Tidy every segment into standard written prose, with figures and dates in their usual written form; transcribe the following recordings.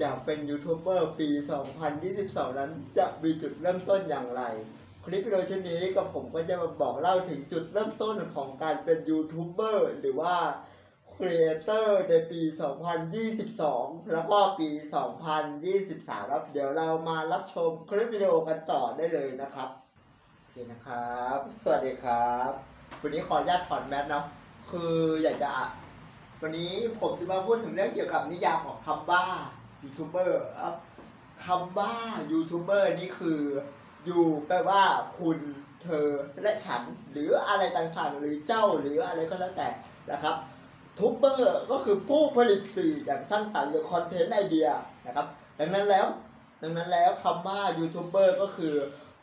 อยากเป็นยูทูบเบอร์ปี 2022 นั้นจะมีจุดเริ่มต้นอย่างไรคลิปวิดีโอชิ้นนี้กับผมก็จะมาบอกเล่าถึงจุดเริ่มต้นของการเป็นยูทูบเบอร์หรือว่าครีเอเตอร์ในปี 2022 แล้วก็ปี 2023 ครับเดี๋ยวเรามารับชมคลิปวิดีโอกันต่อได้เลยนะครับโอเคนะครับสวัสดีครับวันนี้ขออนุญาตถอดแมสเนาะคืออยากจะวันนี้ผมจะมาพูดถึงเรื่องเกี่ยวกับนิยามของคำว่ายูทูบเบอร์ครับคำว่ายูทูบเบอร์นี่คือยูแปลว่าคุณเธอและฉันหรืออะไรต่างๆหรือเจ้าหรืออะไรก็แล้วแต่นะครับทูบเบอร์ก็คือผู้ผลิตสื่ออย่างสร้างสรรค์หรือคอนเทนต์ไอเดียนะครับดังนั้นแล้วคำว่ายูทูบเบอร์ก็คือ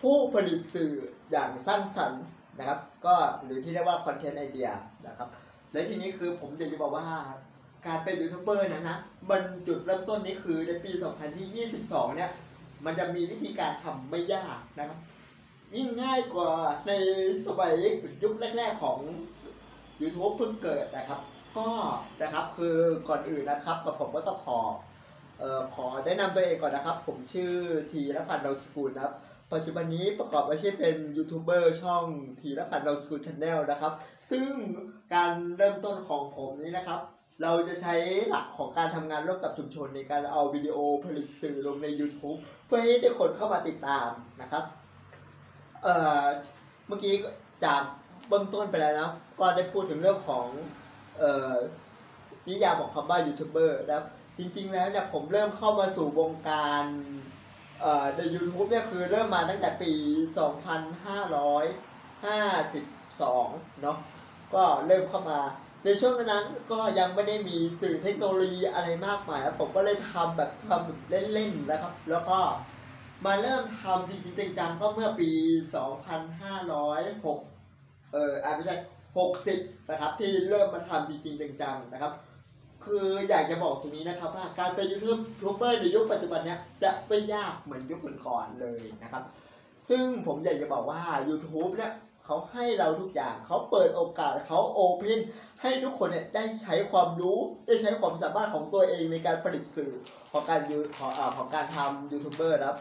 ผู้ผลิตสื่ออย่างสร้างสรรค์นะครับก็หรือที่เรียกว่าคอนเทนต์ไอเดียนะครับและทีนี้คือผมอยากจะบอกว่าการเป็นยูทูบเบอร์นะมันจุดเริ่มต้นนี้คือในปี 2022 เนี่ยมันจะมีวิธีการทำไม่ยากนะครับยิ่งง่ายกว่าในสมัยยุคแรกๆของ YouTube เพิ่งเกิดนะครับก็นะครับคือก่อนอื่นนะครับกับผมก็ต้องขอแนะนำตัวเองก่อนนะครับผมชื่อธีรพันธ์ดาวสกุลนะครับปัจจุบันนี้ประกอบอาชีพเป็นยูทูบเบอร์ช่องธีรพันธ์ดาวสกุล Channel นะครับซึ่งการเริ่มต้นของผมนี้นะครับเราจะใช้หลักของการทำงานร่วมกับชุมชนในการเอาวิดีโอผลิตสื่อลงใน YouTube เพื่อให้ได้คนเข้ามาติดตามนะครับเมื่อกี้จากเบื้องต้นไปแล้วนะก็ได้พูดถึงเรื่องของนิยามของคำว่ายูทูบเบอร์นะครับจริงๆแล้วเนี่ยผมเริ่มเข้ามาสู่วงการใน YouTube เนี่ยคือเริ่มมาตั้งแต่ปี 2552 เนาะก็เริ่มเข้ามาในช่วงนั้นก็ยังไม่ได้มีสื่อเทคโนโลยีอะไรมากมายผมก็เลยทำแบบเล่นๆนะครับแล้วก็มาเริ่มทำจริงๆจังๆก็เมื่อปี 2560 ไม่ใช่ 60 นะครับที่เริ่มมาทำจริงๆจังๆนะครับคืออยากจะบอกตรงนี้นะครับว่าการเป็นยูทูบเบอร์ในยุคปัจจุบันเนี้ยจะไม่ยากเหมือนยุคก่อนๆเลยนะครับซึ่งผมอยากจะบอกว่า YouTube เนี่ยเขาให้เราทุกอย่างเขาเปิดโอกาสเขาโอเพนให้ทุกคนเนี่ยได้ใช้ความรู้ได้ใช้ความสามารถของตัวเองในการผลิตสื่อของการทำยูทูบเบอร์ครับ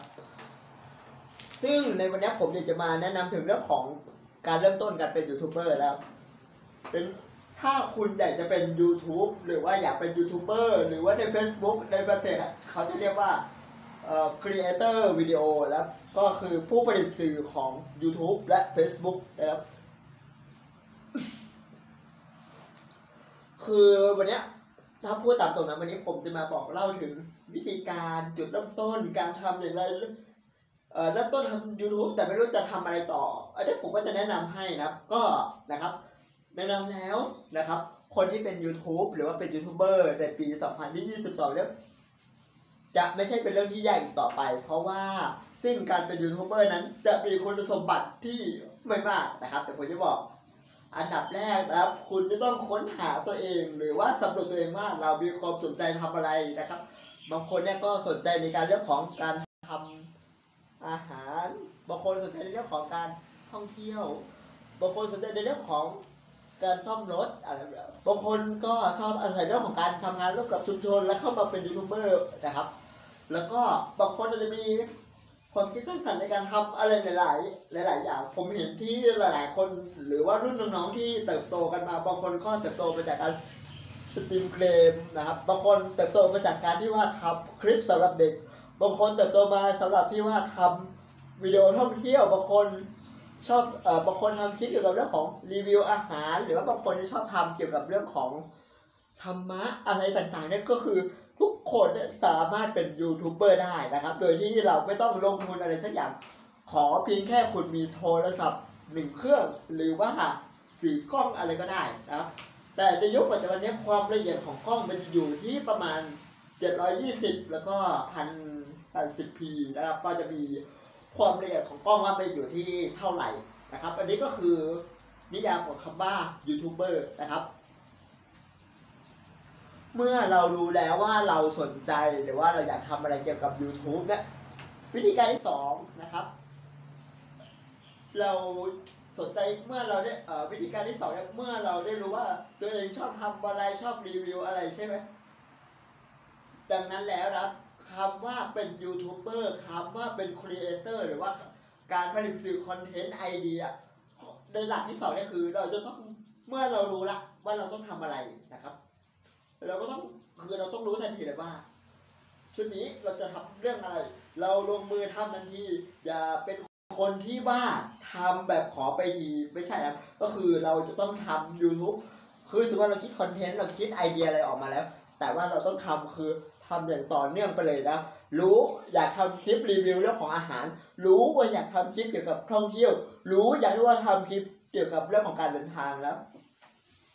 ซึ่งในวันนี้ผมอยากจะมาแนะนำถึงเรื่องของการเริ่มต้นการเป็นยูทูบเบอร์แล้วเป็นถ้าคุณอยากจะเป็น YouTube หรือว่าอยากเป็นยูทูบเบอร์หรือว่าใน Facebook ในแฟนเพจเขาจะเรียกว่าครีเอเตอร์วิดีโอแล้วก็คือผู้ผลิตสื่อของ YouTube และ Facebook นะครับ คือวันนี้ถ้าพูดตามตรงนะวันนี้ผมจะมาบอกเล่าถึงวิธีการจุดเริ่มต้นการทำอย่างไรเริ่มต้นทำ YouTube แต่ไม่รู้จะทำอะไรต่ออันนี้ผมก็จะแนะนำให้นะครับก็นะครับแนะนำแล้วนะครับคนที่เป็น YouTube หรือว่าเป็นยูทูบเบอร์ในปี 2022 เนี่ยจะไม่ใช่เป็นเรื่องที่ยากอีกต่อไปเพราะว่าซึ่งการเป็นยูทูบเบอร์นั้นจะมีคุณสมบัติที่ไม่มากนะครับแต่ผมจะบอกอันดับแรกนะครับคุณจะต้องค้นหาตัวเองหรือว่าสำรวจตัวเองว่าเรามีความสนใจทำอะไรนะครับบางคนเนี่ยก็สนใจในการเรื่องของการทำอาหารบางคนสนใจในเรื่องของการท่องเที่ยวบางคนสนใจในเรื่องของการซ่อมรถอะไรแบบบางคนก็ชอบอาศัยเรื่องของการทำงานร่วมกับชุมชนและเข้ามาเป็นยูทูบเบอร์นะครับแล้วก็บางคนจะมีความคิดสร้างสรรค์ในการทำอะไรหลายๆอย่างผมเห็นที่หลายๆคนหรือว่ารุ่นน้องๆที่เติบโตกันมาบางคนก็เติบโตมาจากการสตรีมเกมนะครับบางคนเติบโตมาจากการที่ว่าทำคลิปสำหรับเด็กบางคนเติบโตมาสำหรับที่ว่าทำวิดีโอท่องเที่ยวบางคนชอบบางคนทำคลิปเกี่ยวกับเรื่องของรีวิวอาหารหรือว่าบางคนที่ชอบทำเกี่ยวกับเรื่องของธรรมะอะไรต่างๆเนี่ยก็คือทุกคนสามารถเป็นยูทูบเบอร์ได้นะครับโดยที่เราไม่ต้องลงทุนอะไรสักอย่างขอเพียงแค่คุณมีโทรศัพท์1 เครื่องหรือว่าสื่อกล้องอะไรก็ได้นะครับแต่ในยุคปัจจุบันนี้ความละเอียดของกล้องมันอยู่ที่ประมาณ720แล้วก็1080p นะครับก็จะมีความละเอียดของกล้องว่าไปอยู่ที่เท่าไหร่นะครับอันนี้ก็คือนิยามของคำว่ายูทูบเบอร์นะครับเมื่อเรารู้แล้วว่าเราสนใจหรือว่าเราอยากทำอะไรเกี่ยวกับ YouTube เนี่ยวิธีการที่2นะครับเราสนใจเมื่อเราได้วิธีการที่2เนี่ยเมื่อเราได้รู้ว่าตัวเองชอบทำอะไรชอบรีวิวอะไรใช่ไหมดังนั้นแล้วครับ คำว่าเป็นยูทูบเบอร์คำว่าเป็นครีเอเตอร์หรือว่าการผลิตสื่อคอนเทนต์ไอเดียในหลักที่สองนี่คือเราจะต้องเมื่อเรารู้ละว่าเราต้องทำอะไรนะครับเราก็ต้องคือเราต้องรู้ทันทีเลยว่าชุดนี้เราจะทำเรื่องอะไรเราลงมือทำทันทีอย่าเป็นคนที่บ้าทำแบบขอไปทีไม่ใช่นะก็คือเราจะต้องทำ YouTube คือถือว่าเราคิดคอนเทนต์เราคิดไอเดียอะไรออกมาแล้วแต่ว่าเราต้องทำคือทำอย่างต่อเนื่องไปเลยนะรู้อยากทำคลิปรีวิวเรื่องของอาหารรู้ว่าอยากทำคลิปเกี่ยวกับท่องเที่ยวรู้อยากที่ว่าทำคลิปเกี่ยวกับเรื่องของการเดินทางแล้ว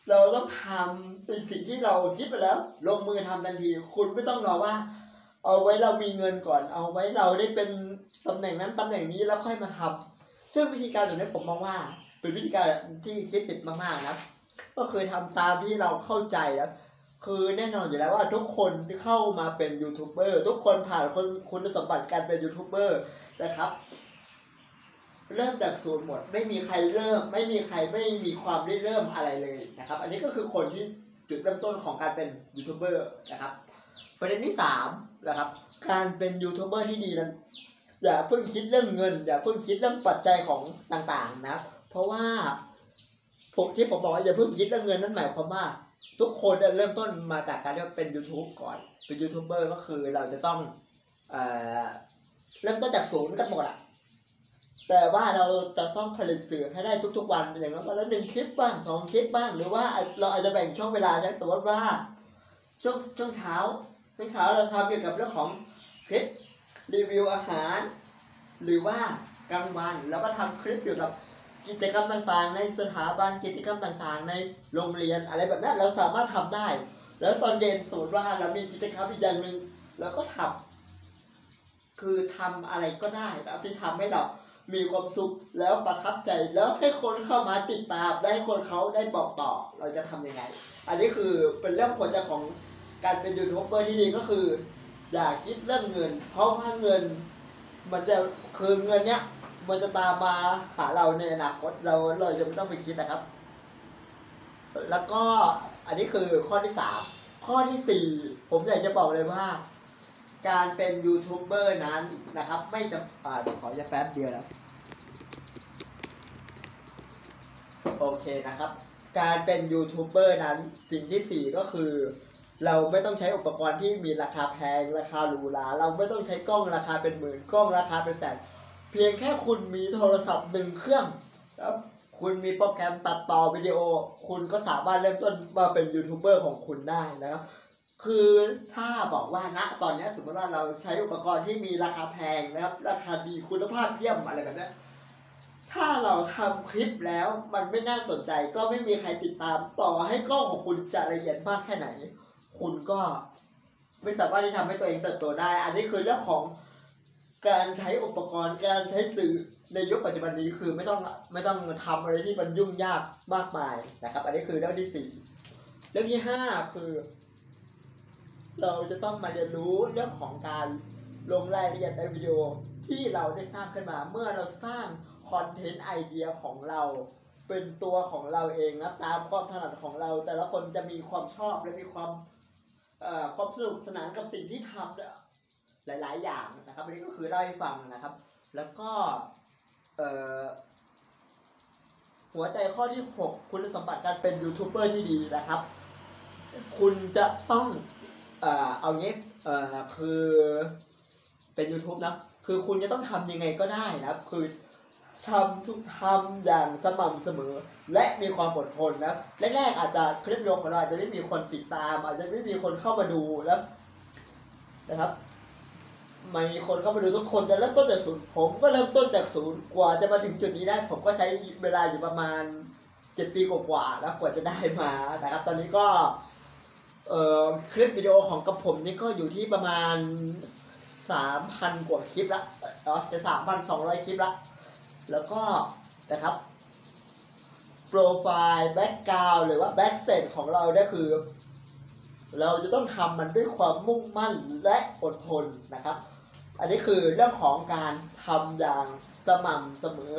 เราต้องทำเป็นสิ่งที่เราคิดไปแล้วลงมือทำทันทีคุณไม่ต้องรอว่าเอาไว้เรามีเงินก่อนเอาไว้เราได้เป็นตำแหน่งนั้นตำแหน่งนี้แล้วค่อยมาทำซึ่งวิธีการอย่างนี้ผมมองว่าเป็นวิธีการที่คิดติดมากๆนะก็คือทำตามที่เราเข้าใจแล้วคือแน่นอนอยู่แล้วว่าทุกคนที่เข้ามาเป็นยูทูบเบอร์ทุกคนผ่านคุณสมบัติการเป็นยูทูบเบอร์นะครับเริ่มจากศูนย์หมดไม่มีใครเริ่มไม่มีใครไม่มีความได้เริ่มอะไรเลยนะครับอันนี้ก็คือคนที่จุดเริ่มต้นของการเป็นยูทูบเบอร์นะครับประเด็นที่3นะครับการเป็นยูทูบเบอร์ที่ดีนั้นอย่าเพิ่งคิดเรื่องเงินอย่าเพิ่งคิดเรื่องปัจจัยของต่างๆนะเพราะว่าที่ผมบอกว่าอย่าเพิ่งคิดเรื่องเงินนั้นหมายความว่าทุกคนเริ่มต้นมาจากการที่เป็น YouTube ก่อนเป็นยูทูบเบอร์ก็คือเราจะต้องเริ่มต้นจากศูนย์กันหมดอะแต่ว่าเราจะต้องผลิตสื่อให้ได้ทุกๆวันอย่างนั้นวันละ1คลิปบ้าง2คลิปบ้างหรือว่าเราอาจจะแบ่งช่วงเวลาใช่แต่ว่าช่วงเช้าเราทำเกี่ยวกับเรื่องของคลิปรีวิวอาหารหรือว่ากลางวันเราก็ทำคลิปเกี่ยวกับกิจกรรมต่างๆในสถาบันกิจกรรมต่างๆในโรงเรียนอะไรแบบนี้เราสามารถทำได้แล้วตอนเย็นสมมติว่าเรามีกิจกรรมอีกอย่างหนึ่งเราก็ทำคือทำอะไรก็ได้แล้วที่ทำให้เรามีความสุขแล้วประทับใจแล้วให้คนเข้ามาติดตามได้คนเขาได้บอกต่อเราจะทำยังไงอันนี้คือเป็นเรื่องผลจากของการเป็นยูทูบเบอร์ที่ดีก็คืออย่าคิดเรื่องเงินเพราะว่าเงินมันจะคือเงินเนี้ยมันจะตามมาหาเราในอนาคตเราจะไม่ต้องไปคิดนะครับแล้วก็อันนี้คือข้อที่3ข้อที่4ผมอยากจะบอกเลยว่าการเป็นยูทูบเบอร์นั้นนะครับไม่จำขอจะแป๊บเดียวนะโอเคนะครับการเป็นยูทูบเบอร์นั้นสิ่งที่4ก็คือเราไม่ต้องใช้อุปกรณ์ที่มีราคาแพงราคาหรูหราเราไม่ต้องใช้กล้องราคาเป็นหมื่นกล้องราคาเป็นแสนเพียงแค่คุณมีโทรศัพท์1เครื่องแล้วคุณมีโปรแกรมตัดต่อวิดีโอคุณก็สามารถเริ่มต้นมาเป็นยูทูบเบอร์ของคุณได้นะครับคือถ้าบอกว่าณตอนนี้สมมติว่าเราใช้อุปกรณ์ที่มีราคาแพงนะครับราคาดีคุณภาพเยี่ยมอะไรแบบนี้ถ้าเราทำคลิปแล้วมันไม่น่าสนใจก็ไม่มีใครติดตามต่อให้กล้องของคุณจะละเอียดมากแค่ไหนคุณก็ไม่สามารถที่ทำให้ตัวเองเติบโตได้อันนี้คือเรื่องของการใช้อุปกรณ์การใช้สื่อในยุคปัจจุบันนี้คือไม่ต้องทำอะไรที่มันยุ่งยากมากมายนะครับอันนี้คือเรื่องที่4เรื่องที่5คือเราจะต้องมาเรียนรู้เรื่องของการลงรายละเอียดในวิดีโอที่เราได้สร้างขึ้นมาเมื่อเราสร้างคอนเทนต์ไอเดียของเราเป็นตัวของเราเองนะตามความถนัดของเราแต่ละคนจะมีความชอบและมีความสนุกสนานกับสิ่งที่ทำหลายๆอย่างนะครับอันนี้ก็คือเล่าให้ฟังนะครับแล้วก็หัวใจข้อที่6คุณสมบัติการเป็นยูทูบเบอร์ที่ดีนะครับคุณจะต้องเอางี้คือเป็น YouTube นะคือคุณจะต้องทำยังไงก็ได้นะคือทำอย่างสม่ำเสมอและมีความอดทนนะแรกๆอาจจะคลิปวิดีโอของเราอาจจะไม่มีคนติดตามอาจจะไม่มีคนเข้ามาดูแล้วนะครับไม่มีคนเข้ามาดูทุกคนจะเริ่มต้นจากศูนย์ผมก็เริ่มต้นจากศูนย์กว่าจะมาถึงจุดนี้ได้ผมก็ใช้เวลาอยู่ประมาณ7 ปีกว่าๆนะกว่าจะได้มานะครับตอนนี้ก็คลิปวิดีโอของกับผมนี่ก็อยู่ที่ประมาณ 3,000 กว่าคลิปละจะ 3,200 คลิปละแล้วก็นะครับโปรไฟล์แบ็คกราวด์หรือว่าแบ็คสเตจของเราเนี่ยคือเราจะต้องทำมันด้วยความมุ่งมั่นและอดทนนะครับอันนี้คือเรื่องของการทำอย่างสม่ำเสมอ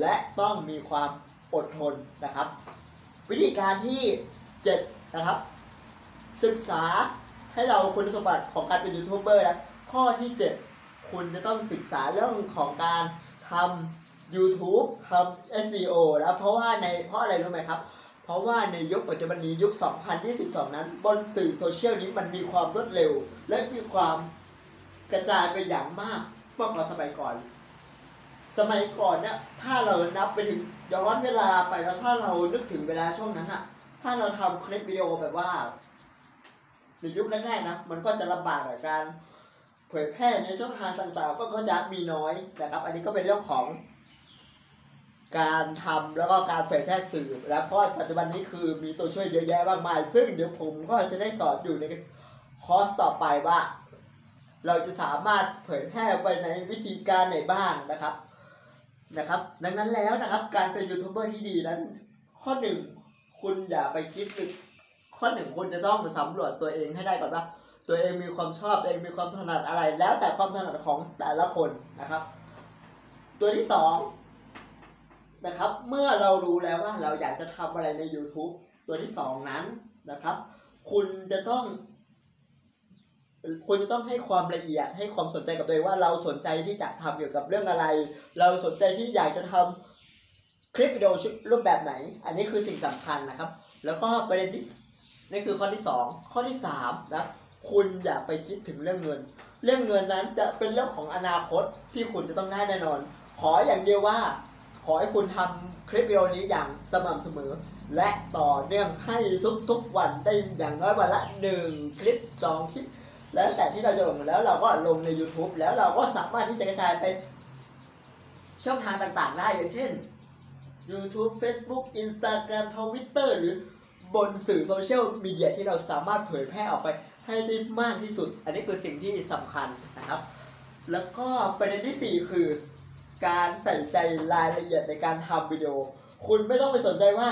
และต้องมีความอดทนนะครับวิธีการที่7นะครับศึกษาให้เราคุณสมบัติของการเป็นยูทูบเบอร์นะ ข้อที่7คุณจะต้องศึกษาเรื่องของการทำ YouTube ทำ SEO นะเพราะอะไรรู้ไหมครับเพราะว่าในยุคปัจจุบันนี้ยุค 2022 นั้นบนสื่อโซเชียลนี้มันมีความรวดเร็วและมีความกระจายไปอย่างมากมากกว่าสมัยก่อนเนี่ยถ้าเรานับไปถึงย้อนเวลาไปแล้วถ้าเรานึกถึงเวลาช่วงนั้นอะถ้าเราทำคลิปวิดีโอแบบว่าในยุคแรกๆนะมันก็จะลำบากในการเผยแพร่ในช่องทางต่างๆก็จะมีน้อยนะครับอันนี้ก็เป็นเรื่องของการทำแล้วก็การเผยแพร่สื่อแล้วเพราะปัจจุบันนี้คือมีตัวช่วยเยอะแยะมากมายซึ่งเดี๋ยวผมก็จะได้สอนอยู่ในคอร์สต่อไปว่าเราจะสามารถเผยแพร่ไปในวิธีการไหนบ้างนะครับดังนั้นแล้วนะครับการเป็นยูทูบเบอร์ที่ดีนั้นข้อ1คุณอย่าไปคิดติดข้อ1คุณจะต้องสำรวจตัวเองให้ได้ก่อนว่าตัวเองมีความชอบเองมีความถนัดอะไรแล้วแต่ความถนัดของแต่ละคนนะครับตัวที่2นะครับเมื่อเรารู้แล้วว่าเราอยากจะทำอะไรใน YouTube ตัวที่2นั้นนะครับคุณจะต้องให้ความละเอียดให้ความสนใจกับตัวเองว่าเราสนใจที่จะทำเกี่ยวกับเรื่องอะไรเราสนใจที่อยากจะทำคลิปวิดีโอรูปแบบไหนอันนี้คือสิ่งสำคัญนะครับแล้วก็ประเด็นที่นี่คือข้อที่2ข้อที่3นะคุณอย่าไปคิดถึงเรื่องเงินนั้นจะเป็นเรื่องของอนาคตที่คุณจะต้องได้แน่นอนขออย่างเดียวว่าขอให้คุณทำคลิปวิดีโอนี้อย่างสม่ำเสมอและต่อเนื่องให้ทุกๆวันได้อย่างน้อยวันละ1คลิป2คลิปแล้วแต่ที่เราจะลงแล้วเราก็ลงใน YouTube แล้วเราก็สามารถที่จะกระจายไปช่องทางต่างๆได้อย่างเช่น YouTube Facebook Instagram Twitter หรือบนสื่อโซเชียลมีเดียที่เราสามารถเผยแพร่ออกไปให้ได้มากที่สุดอันนี้คือสิ่งที่สำคัญนะครับแล้วก็ประเด็นที่4คือการใส่ใจรายละเอียดในการทำวิดีโอคุณไม่ต้องไปสนใจว่า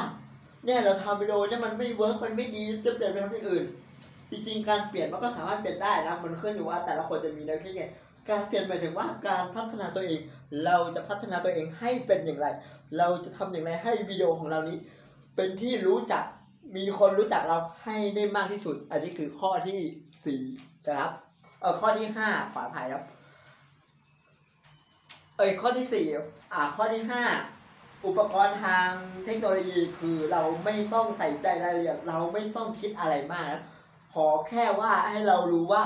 เนี่ยเราทำวิดีโอเนี่ยมันไม่เวิร์กมันไม่ดีจะเปลี่ยนไปทำอย่างอื่นจริงๆการเปลี่ยนมันก็สามารถเปลี่ยนได้นะมันขึ้นอยู่ว่าแต่ละคนจะมีแนวคิดไงการเปลี่ยนหมายถึงว่าการพัฒนาตัวเองเราจะพัฒนาตัวเองให้เป็นอย่างไรเราจะทำอย่างไรให้วิดีโอของเรานี้เป็นที่รู้จักมีคนรู้จักเราให้ได้มากที่สุดอันนี้คือข้อที่4นะครับข้อที่5ขออภัยครับข้อที่4ข้อที่5อุปกรณ์ทางเทคโนโลยีคือเราไม่ต้องใส่ใจรายละเอียดเราไม่ต้องคิดอะไรมากนะขอแค่ว่าให้เรารู้ว่า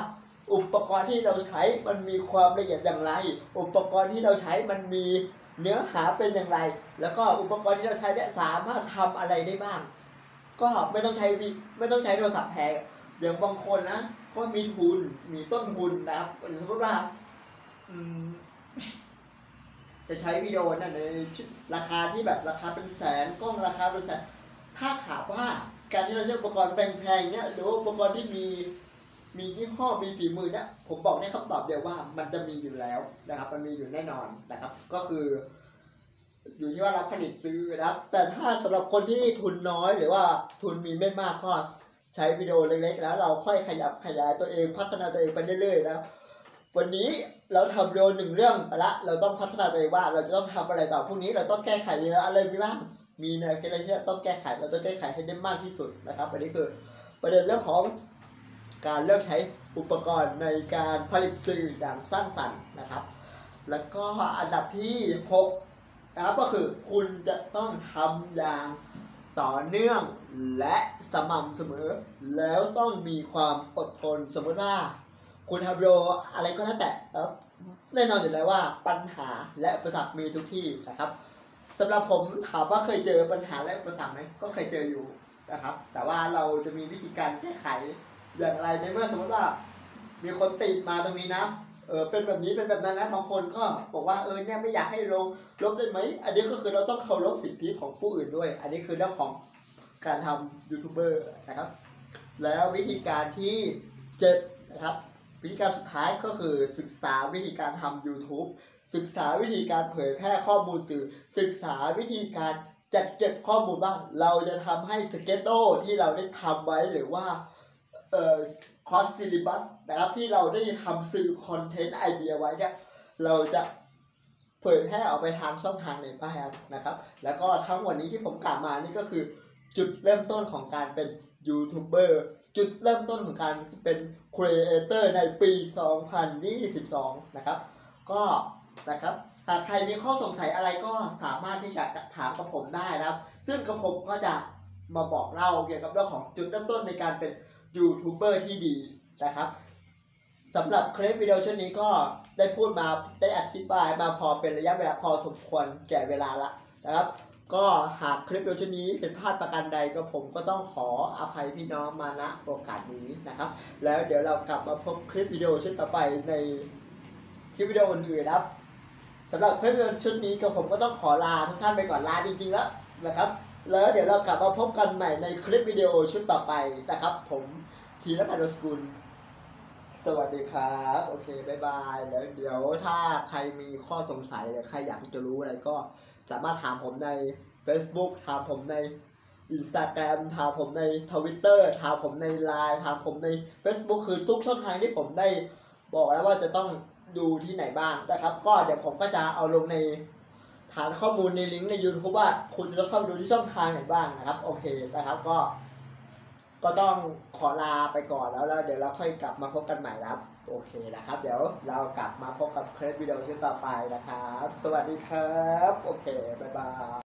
อุปกรณ์ที่เราใช้มันมีความละเอียดอย่างไรอุปกรณ์ที่เราใช้มันมีเนื้อหาเป็นอย่างไรแล้วก็อุปกรณ์ที่เราใช้เนี่ยสามารถทำอะไรได้บ้างก็ไม่ต้องใช้โทรศัพท์แพงอย่างบางคนนะก็มีทุนมีต้นทุนนะครับสมมติว่าจะใช้วิดีโอในราคาที่แบบราคาเป็นแสนกล้องราคาเป็นแสนถ้าถามว่าการที่เราใช้อุปกรณ์แพงๆเนี่ยหรืออุปกรณ์ที่มียี่ห้อมีฝีมือเนี่ยผมบอกได้คำตอบเดียวว่ามันจะมีอยู่แล้วนะครับมันมีอยู่แน่นอนนะครับก็คืออยู่ที่ว่ารับผลิตซื้อนะครับแต่ถ้าสำหรับคนที่ทุนน้อยหรือว่าทุนมีไม่มากก็ใช้วิดีโอเล็กๆแล้วเราค่อยขยับขยายตัวเองพัฒนาตัวเองไปเรื่อยๆนะวันนี้เราทำวิดีโอ1เรื่องไปละเราต้องพัฒนาตัวเองว่าเราจะต้องทำอะไรต่อพรุ่งนี้เราต้องแก้ไขอะไรบ้างมีแนวคิดอะไรที่ต้องแก้ไขเราจะแก้ไขให้ได้มากที่สุดนะครับอันนี้คือประเด็นเรื่องของการเลือกใช้อุปกรณ์ในการผลิตสื่ออย่างสร้างสรรค์นะครับแล้วก็อันดับที่6นะครับก็คือคุณจะต้องทำอย่างต่อเนื่องและสม่ำเสมอแล้วต้องมีความอดทนสมมติว่าคุณทำวิดีโออะไรก็แล้วแต่แน่นอนอยู่แล้วว่าปัญหาและอุปสรรคมีทุกที่นะครับสำหรับผมถามว่าเคยเจอปัญหาและอุปสรรคไหมก็เคยเจออยู่นะครับแต่ว่าเราจะมีวิธีการแก้ไขอย่างไรในเมื่อสมมติว่ามีคนติดมาตรงนี้นะเป็นแบบนี้เป็นแบบนั้นนะบางคนก็บอกว่าเนี่ยไม่อยากให้ลงลบได้ไหมอันนี้ก็คือเราต้องเคารพสิทธิของผู้อื่นด้วยอันนี้คือเรื่องของการทำยูทูบเบอร์นะครับแล้ววิธีการที่7นะครับวิธีการสุดท้ายก็คือศึกษาวิธีการทำ YouTube ศึกษาวิธีการเผยแพร่ข้อมูลสื่อศึกษาวิธีการจัดเก็บข้อมูลบ้างเราจะทำให้สเกจโต้ที่เราได้ทำไว้หรือว่าคอร์สซิลิบัสนะครับที่เราได้ทำสื่อคอนเทนต์ไอเดียไว้เนี่ยเราจะเผยแพร่ออกไปทางช่องทางไหนบ้างนะครับแล้วก็ทั้งวันนี้ที่ผมกล่าวมานี่ก็คือ จุดเริ่มต้นของการเป็นยูทูบเบอร์จุดเริ่มต้นของการเป็นครีเอเตอร์ในปี2022นะครับก็นะครับหากใครมีข้อสงสัยอะไรก็สามารถที่จะถามกับผมได้นะครับซึ่งกับผมก็จะมาบอกเล่าเกี่ยวกับเรื่องของจุดเริ่มต้นในการเป็นยูทูบเบอร์ที่ดีนะครับสำหรับคลิปวิดีโอชุดนี้ก็ได้พูดมาได้อธิบายมาพอเป็นระยะเวลาพอสมควรแก่เวลาละนะครับก็หากคลิปวิดีโอชุดนี้เป็นพลาดประการใดก็ผมก็ต้องขออภัยพี่น้องมาณโอกาสนี้นะครับแล้วเดี๋ยวเรากลับมาพบคลิปวิดีโอชุดต่อไปในคลิปวิดีโออื่นๆนะครับสำหรับคลิปวิดีโอชุดนี้ก็ผมก็ต้องขอลาทุกท่านไปก่อนลาจริงๆแล้วนะครับแล้วเดี๋ยวเรากลับมาพบกันใหม่ในคลิปวิดีโอชุดต่อไปนะครับผมธีรพันธ์ อสกุลสวัสดีครับโอเคบ๊ายบายแล้วเดี๋ยวถ้าใครมีข้อสงสัยหรือใครอยากจะรู้อะไรก็สามารถถามผมใน Facebook ถามผมใน Instagram ถามผมใน Twitter ถามผมใน Line ถามผมใน Facebook คือทุกช่องทางที่ผมได้บอกแล้วว่าจะต้องดูที่ไหนบ้างนะครับก็เดี๋ยวผมก็จะเอาลงในฐานข้อมูลในลิงก์ใน YouTube ว่าคุณจะต้องเข้าไปดูที่ช่องทางไหนบ้างนะครับโอเคนะครับก็ต้องขอลาไปก่อนแล้วเดี๋ยวเราค่อยกลับมาพบกันใหม่นะครับโอเคนะครับเดี๋ยวเรากลับมาพบกับคลิปวิดีโอต่อไปนะครับสวัสดีครับโอเคบ๊ายบาย